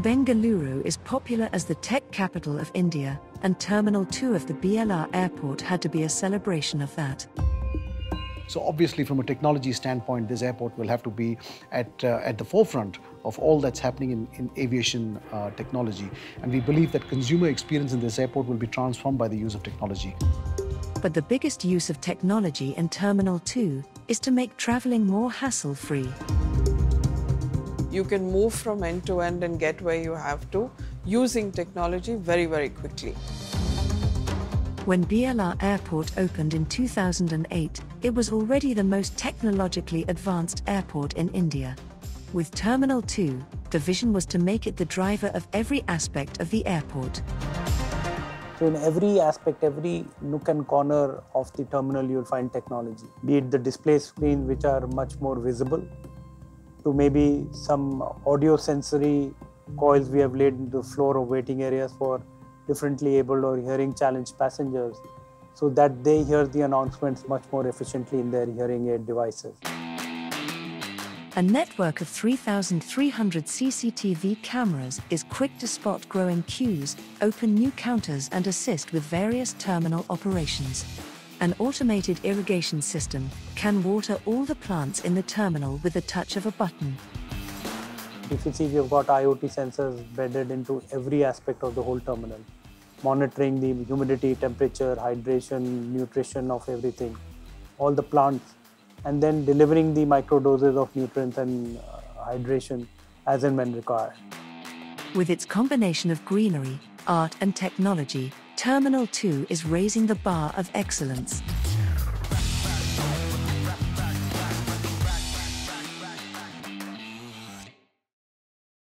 Bengaluru is popular as the tech capital of India, and Terminal 2 of the BLR airport had to be a celebration of that. So obviously, from a technology standpoint, this airport will have to be at the forefront of all that's happening in aviation technology. And we believe that consumer experience in this airport will be transformed by the use of technology. But the biggest use of technology in Terminal 2 is to make traveling more hassle-free. You can move from end to end and get where you have to, using technology very, very quickly. When BLR Airport opened in 2008, it was already the most technologically advanced airport in India. With Terminal 2, the vision was to make it the driver of every aspect of the airport. So in every aspect, every nook and corner of the terminal, you'll find technology. Be it the display screens, which are much more visible, to maybe some audio sensory coils we have laid into the floor of waiting areas for differently abled or hearing challenged passengers, so that they hear the announcements much more efficiently in their hearing aid devices. A network of 3,300 CCTV cameras is quick to spot growing queues, open new counters and assist with various terminal operations. An automated irrigation system can water all the plants in the terminal with the touch of a button. If you see, we've got IoT sensors bedded into every aspect of the whole terminal, monitoring the humidity, temperature, hydration, nutrition of everything, all the plants, and then delivering the microdoses of nutrients and hydration as and when required. With its combination of greenery, art and technology, Terminal 2 is raising the bar of excellence.